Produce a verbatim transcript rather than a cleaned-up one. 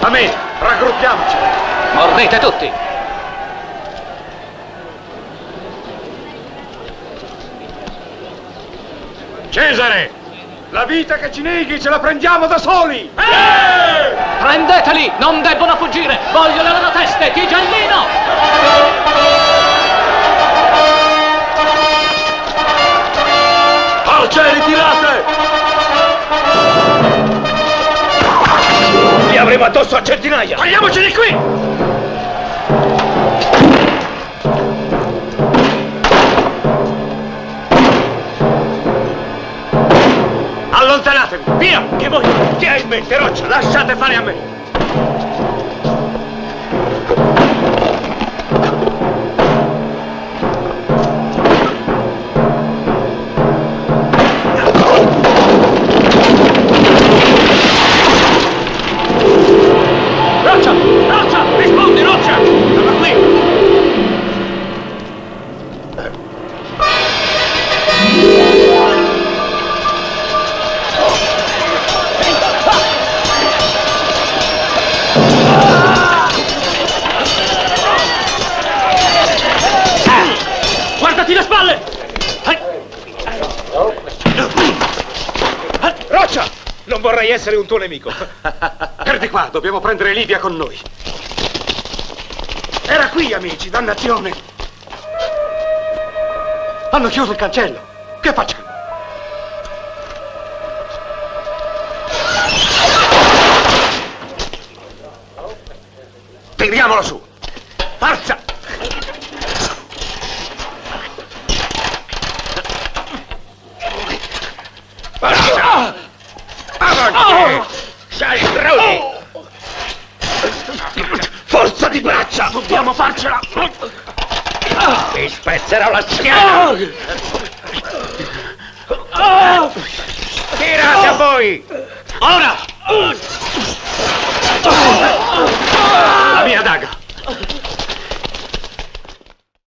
A me, raggruppiamoci. Mordete tutti. Cesare, la vita che ci neghi ce la prendiamo da soli. Eh! Prendeteli, non debbono fuggire. Voglio le loro teste, Tigellino. Forze, ritirate! Li avremo addosso a centinaia! Togliamoci di qui! Allontanatevi! Via! Che voi? Chi hai in mente, Roccia? Lasciate fare a me! Vorrei essere un tuo nemico. Per di qua, dobbiamo prendere Livia con noi. Era qui, amici, dannazione. Hanno chiuso il cancello. Che facciamo? Tiriamolo su. Forza! Forza! Oh! Sei Rudi! Oh! Forza di braccia! Dobbiamo farcela! Oh! Mi spezzerò la schiena! Oh! Oh! Tirate a voi! Ora! Oh! La mia daga!